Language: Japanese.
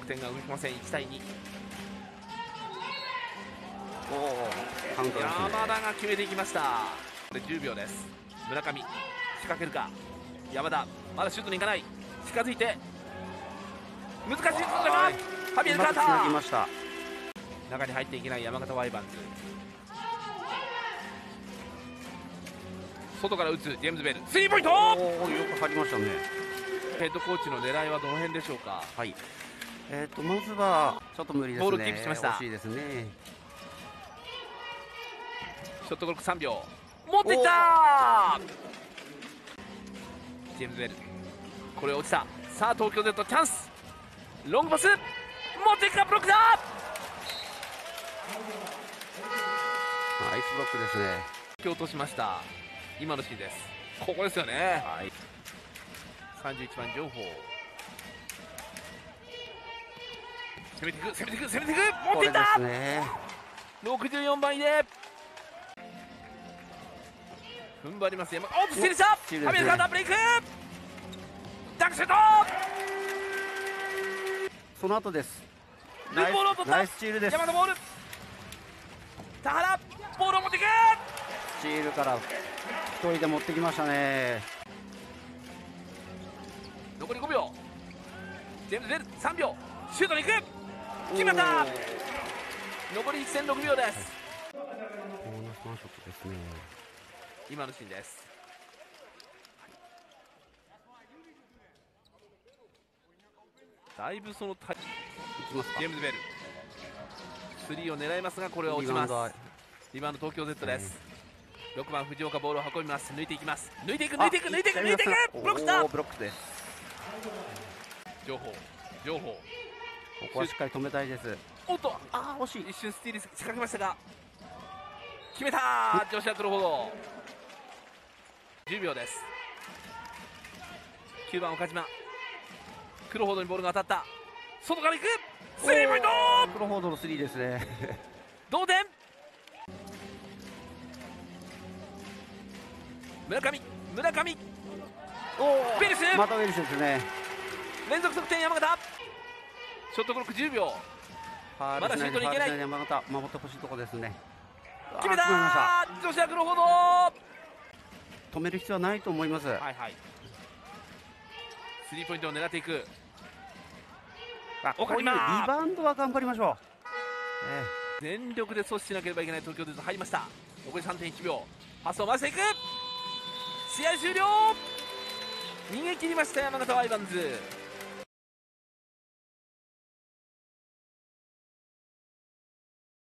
得点が動きません。1対2。おお、山田が決めていきました。で10秒です。村上仕掛けるか。山田まだシュートに行かない。近づいて難しいところだ。ハビエル・カーター中に入っていけない。山形ワイバンズ外から打つ。ジェームズ・ベルスリーポイント。よく入りましたね。ヘッドコーチの狙いはどの辺でしょうか。はい、まずはちょっと無理ですね。ボールをキープしました。惜しいですね。ショットゴルフ3秒持っていった。ジェームズ・ベルこれ落ちた。さあ東京 Z チャンス。ロングパス持っていくか。ブロックだ。ナイスブロックですね。今日落としました。今のシーンです。ここですよね、はい、31番情報攻めていく攻めていく攻めていく持っていった。これですね。64番井出踏ん張ります。山おっスチールした。ハビエル・カーターブレイクダンクシュート。その後です。ナイスチールです。山田ボール田原ボールを持っていく。スチールから1人で持ってきましたね。残り5秒。ジェームズ・ベル3秒シュートに行く。決まった。残り 1.6 秒です。ボーナスワンショットですね。今のシーンです。だいぶそのタイムジェームズ・ベルスリーを狙いますがこれは落ちます。リバウンド東京 Z です。6番藤岡ボールを運びます。抜いていきます。抜いていく抜いていく抜いていく抜いていくブロックだ。ブロックです。情報情報ここはしっかり止めたいです。おっとああ惜しい。一瞬スティール仕掛けましたが決めた。女子アクロフォード10秒です。9番岡島クロフォードにボールが当たった。外から行くスリーポイント。クロフォードのスリーですね。同点。村上ウィルスまたウィルスですね。連続得点山形。ショットクロック10秒。まだシュートに行けない。山形守ってほしいとこですね。決めた。女子はクロフォード止める必要はないと思います。はいはい。スリーポイントを狙っていく。岡島リバウンドは頑張りましょう。全力で阻止しなければいけない東京です。入りました。残り 3.1 秒。パスを回していく。試合終了。逃げ切りました山形ワイバンズ。